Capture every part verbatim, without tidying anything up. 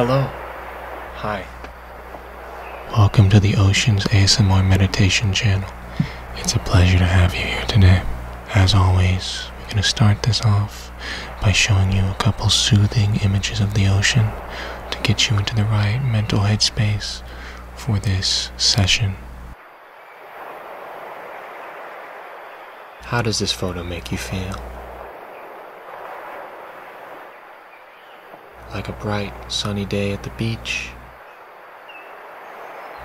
Hello. Hi. Welcome to the Oceans A S M R Meditation Channel. It's a pleasure to have you here today. As always, we're going to start this off by showing you a couple soothing images of the ocean to get you into the right mental headspace for this session. How does this photo make you feel? Like a bright, sunny day at the beach.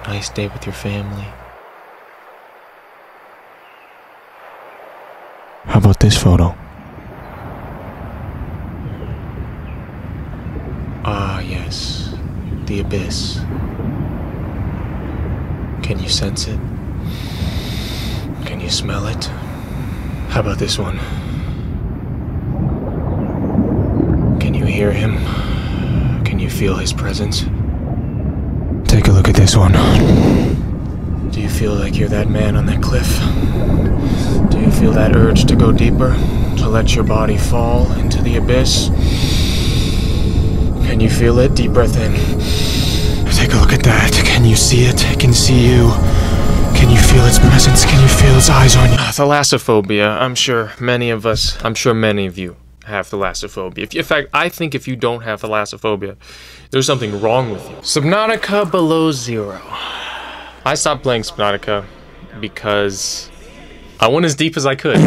Nice day with your family. How about this photo? Ah, yes. The abyss. Can you sense it? Can you smell it? How about this one? Can you hear him? Can you feel his presence? Take a look at this one. Do you feel like you're that man on that cliff? Do you feel that urge to go deeper? To let your body fall into the abyss? Can you feel it? Deep breath in. Take a look at that. Can you see it? It can see you. Can you feel its presence? Can you feel its eyes on you? Thalassophobia. I'm sure many of us, I'm sure many of you have thalassophobia. If you, in fact, I think if you don't have thalassophobia, there's something wrong with you. Subnautica Below Zero. I stopped playing Subnautica because I went as deep as I could.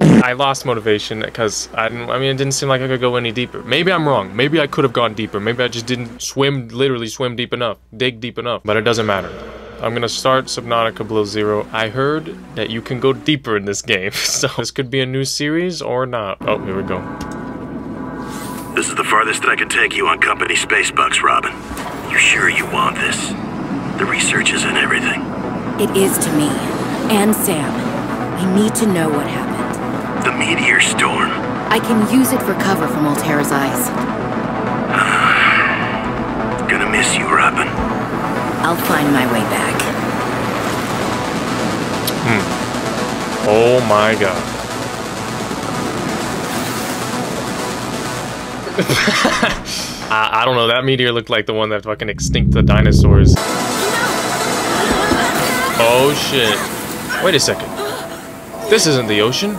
I lost motivation because I didn't, I mean, it didn't seem like I could go any deeper. Maybe I'm wrong. Maybe I could have gone deeper. Maybe I just didn't swim, literally swim deep enough, dig deep enough, but it doesn't matter. I'm gonna start Subnautica Below Zero. I heard that you can go deeper in this game, so this could be a new series or not. Oh, here we go. This is the farthest that I could take you on company space bucks, Robin. You're sure you want this? The research is in everything. It is to me, and Sam. We need to know what happened. The meteor storm. I can use it for cover from Altera's eyes. Gonna miss you, Robin. I'll find my way back. Hmm. Oh my god. I, I don't know, that meteor looked like the one that fucking extinct the dinosaurs. Oh shit. Wait a second. This isn't the ocean.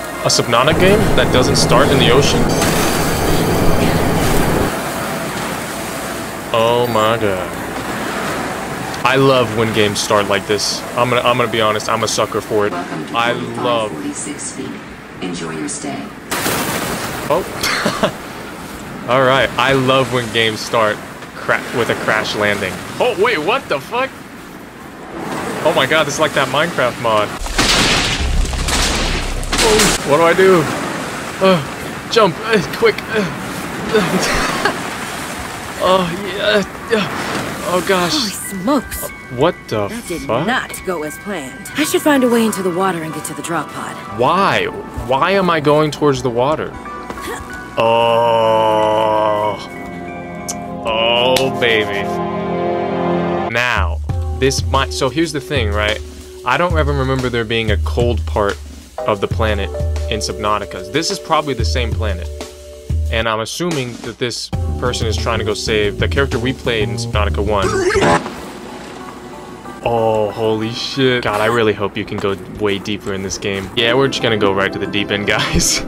A Subnautica game that doesn't start in the ocean? Oh my god. I love when games start like this. I'm gonna I'm gonna be honest, I'm a sucker for it. I love enjoy your stay. Oh. Alright, I love when games start cra with a crash landing. Oh wait, what the fuck? Oh my god, this is like that Minecraft mod. Oh, what do I do? Uh, jump uh, quick. Uh, Oh yeah, yeah! Oh gosh! Holy smokes! Uh, what the fuck? That did fuck? not go as planned. I should find a way into the water and get to the drop pod. Why? Why am I going towards the water? Oh! Oh baby! Now, this might. So here's the thing, right? I don't ever remember there being a cold part of the planet in Subnautica. This is probably the same planet, and I'm assuming that this person is trying to go save the character we played in Subnautica one. Oh, holy shit. God, I really hope you can go way deeper in this game. Yeah, we're just gonna go right to the deep end, guys.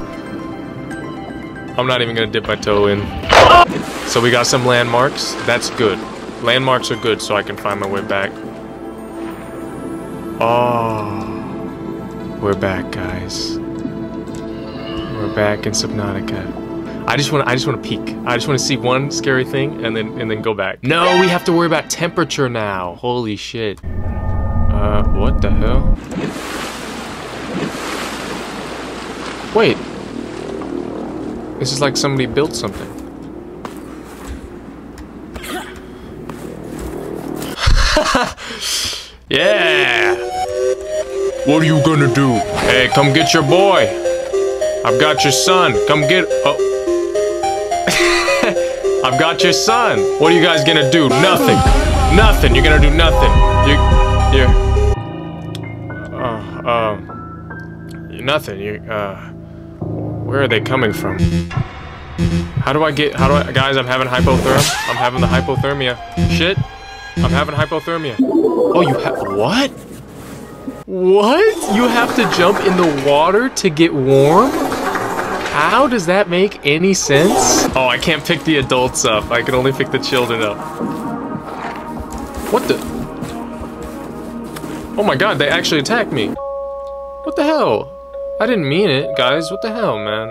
I'm not even gonna dip my toe in. So we got some landmarks. That's good. Landmarks are good so I can find my way back. Oh. We're back, guys. We're back in Subnautica. I just want to I just want to peek. I just want to see one scary thing and then and then go back. No, we have to worry about temperature now. Holy shit. Uh, what the hell? Wait. This is like somebody built something. Yeah. What are you gonna do? Hey, come get your boy. I've got your son. Come get oh. I've got your son. What are you guys gonna do? Nothing. Nothing. You're gonna do nothing. You, you're. Uh, uh, nothing. You, uh, where are they coming from? How do I get, how do I, guys, I'm having hypothermia. I'm having the hypothermia. Shit. I'm having hypothermia. Oh, you have, what? What? You have to jump in the water to get warm? How does that make any sense? Oh, I can't pick the adults up. I can only pick the children up. What the? Oh my god, they actually attacked me. What the hell? I didn't mean it, guys. What the hell, man?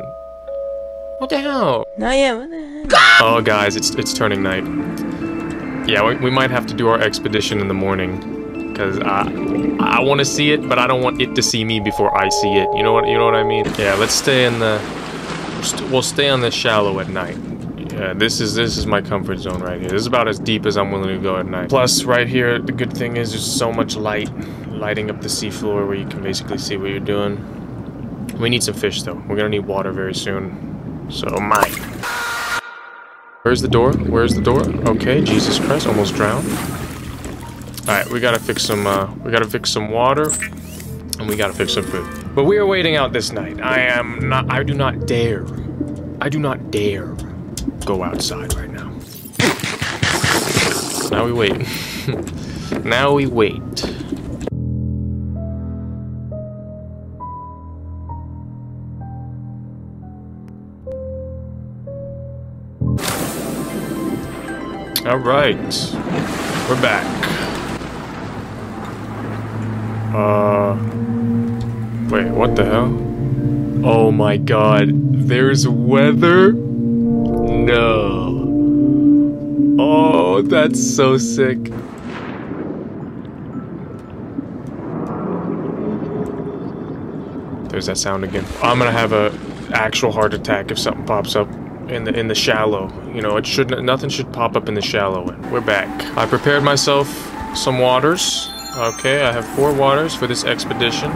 What the hell? No, yeah, what the hell? Oh, guys, it's, it's turning night. Yeah, we, we might have to do our expedition in the morning. Cause I, I want to see it, but I don't want it to see me before I see it. You know what? You know what I mean? Yeah. Let's stay in the. St we'll stay on the shallow at night. Yeah. This is this is my comfort zone right here. This is about as deep as I'm willing to go at night. Plus, right here, the good thing is there's so much light, lighting up the seafloor where you can basically see what you're doing. We need some fish though. We're gonna need water very soon. So mine. Where's the door? Where's the door? Okay. Jesus Christ! Almost drowned. All right, we gotta fix some. Uh, we gotta fix some water, and we gotta fix some food. But we are waiting out this night. I am not. I do not dare. I do not dare go outside right now. Now we wait. Now we wait. All right, we're back. Uh, wait, what the hell? Oh my god, there's weather? No. Oh, that's so sick. There's that sound again. I'm gonna have a actual heart attack if something pops up in the in the shallow. You know, it shouldn't, nothing should pop up in the shallow. We're back. I prepared myself some waters. Okay, I have four waters for this expedition.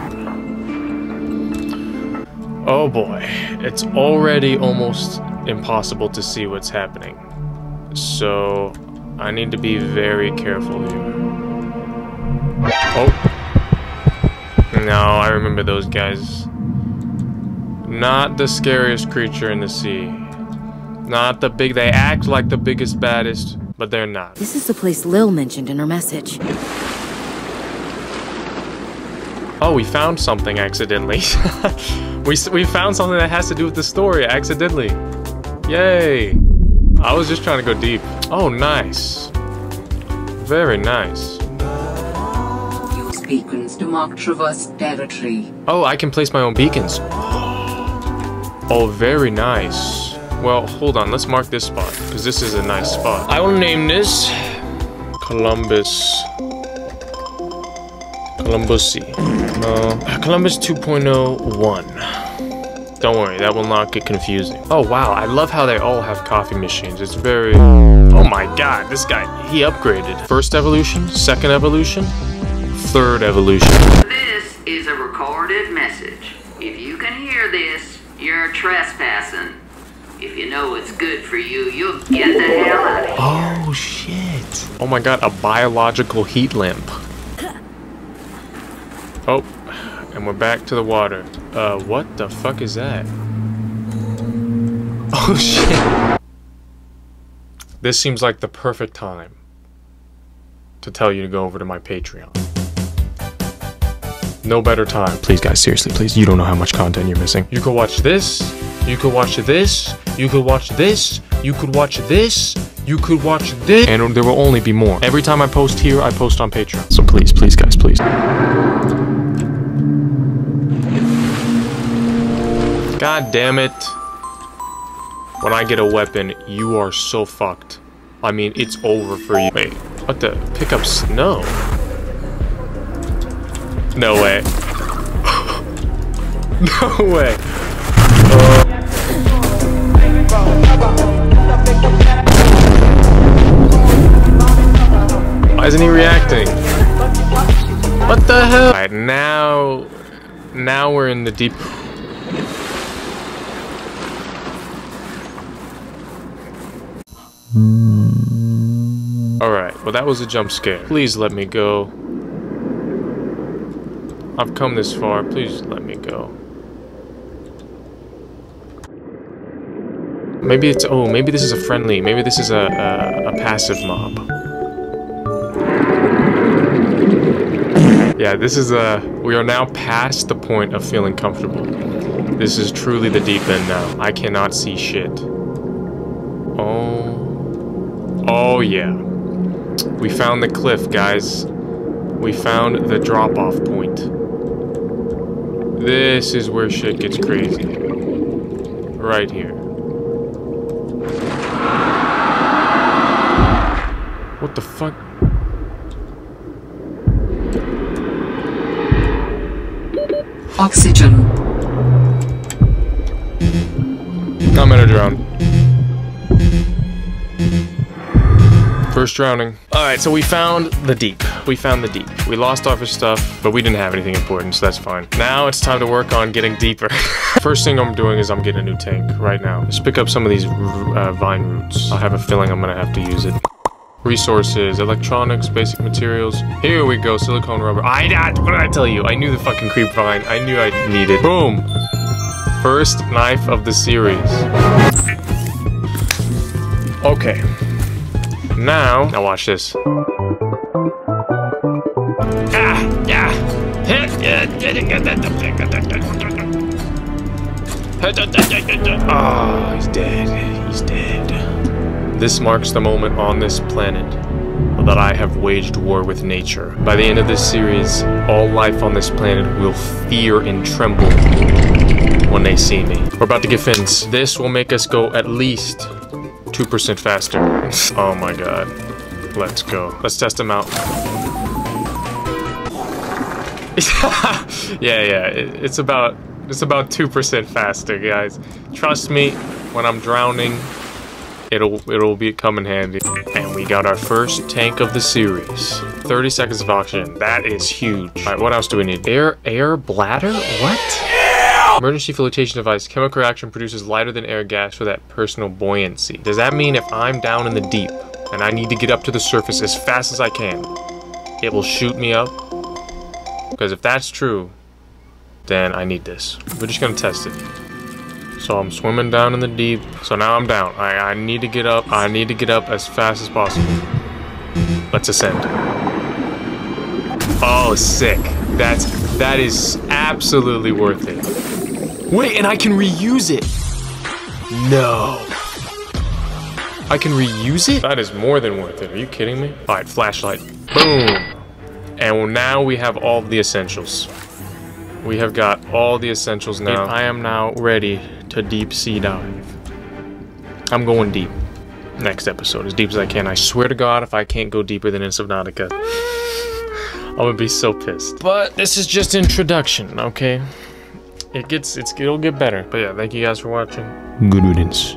Oh boy, it's already almost impossible to see what's happening. So, I need to be very careful here. Oh. No, I remember those guys. Not the scariest creature in the sea. Not the big, they act like the biggest, baddest, but they're not. This is the place Lil mentioned in her message. Oh, we found something accidentally. we, we found something that has to do with the story accidentally. Yay. I was just trying to go deep. Oh, nice. Very nice. Use beacons to mark traversed territory. Oh, I can place my own beacons. Oh, very nice. Well, hold on. Let's mark this spot because this is a nice spot. I will name this Columbus. Columbus C. Uh, Columbus two point oh one. Don't worry, that will not get confusing. Oh wow, I love how they all have coffee machines. It's very... Oh my god, this guy, he upgraded. First evolution, second evolution, third evolution. This is a recorded message. If you can hear this, you're trespassing. If you know what's good for you, you'll get the hell out of here. Oh shit. Oh my god, a biological heat lamp. Oh, and we're back to the water. Uh, what the fuck is that? Oh shit. This seems like the perfect time to tell you to go over to my Patreon. No better time. Please guys, seriously, please. You don't know how much content you're missing. You could watch this. You could watch this. You could watch this. You could watch this. You could watch this. And there will only be more. Every time I post here, I post on Patreon. So please, please guys, please. God damn it. When I get a weapon, you are so fucked. I mean, it's over for you. Wait, what the? Pick up snow? No way. No way. Uh... Why isn't he reacting? What the hell? All right, now... Now we're in the deep... Alright, well that was a jump scare. Please let me go. I've come this far, please let me go. Maybe it's... Oh, maybe this is a friendly. Maybe this is a, a, a passive mob. Yeah, this is a... We are now past the point of feeling comfortable. This is truly the deep end now. I cannot see shit. Oh. Oh, yeah. We found the cliff, guys. We found the drop-off point. This is where shit gets crazy. Right here. What the fuck? Oxygen. I'm gonna drown. First drowning. Alright, so we found the deep. We found the deep. We lost all of our stuff, but we didn't have anything important, so that's fine. Now it's time to work on getting deeper. First thing I'm doing is I'm getting a new tank right now. Let's pick up some of these uh, vine roots. I have a feeling I'm gonna have to use it. Resources, electronics, basic materials. Here we go, silicone rubber. I, I, what did I tell you? I knew the fucking creep vine. I knew I needed. Boom! First knife of the series. Okay. Now, now watch this. Ah, yeah. Oh, he's dead. He's dead. This marks the moment on this planet that I have waged war with nature. By the end of this series, all life on this planet will fear and tremble when they see me. We're about to get fins. This will make us go at least two percent faster. Oh my god. Let's go. Let's test them out. yeah, yeah. It's about, it's about two percent faster, guys. Trust me, when I'm drowning, It'll, it'll be come in handy. And we got our first tank of the series. thirty seconds of oxygen. That is huge. All right, what else do we need? Air, air bladder? What? Yeah! Emergency flotation device. Chemical reaction produces lighter than air gas for that personal buoyancy. Does that mean if I'm down in the deep and I need to get up to the surface as fast as I can, it will shoot me up? Because if that's true, then I need this. We're just gonna test it. So I'm swimming down in the deep. So now I'm down. I, I need to get up. I need to get up as fast as possible. Let's ascend. Oh, sick. That's, that is absolutely worth it. Wait, and I can reuse it. No. I can reuse it? That is more than worth it. Are you kidding me? All right, flashlight. Boom. And now we have all the essentials. We have got all the essentials now. I am now ready to deep sea dive. I'm going deep. Next episode, as deep as I can. I swear to God, if I can't go deeper than in Subnautica, I'm gonna be so pissed. But this is just introduction, okay? It gets, it's, it'll get better. But yeah, thank you guys for watching. Good riddance.